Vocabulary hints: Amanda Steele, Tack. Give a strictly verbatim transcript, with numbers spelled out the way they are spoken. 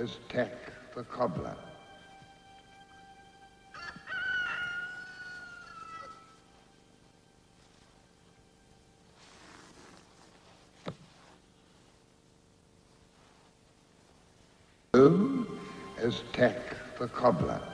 as Tack the cobbler. As Tack the cobbler.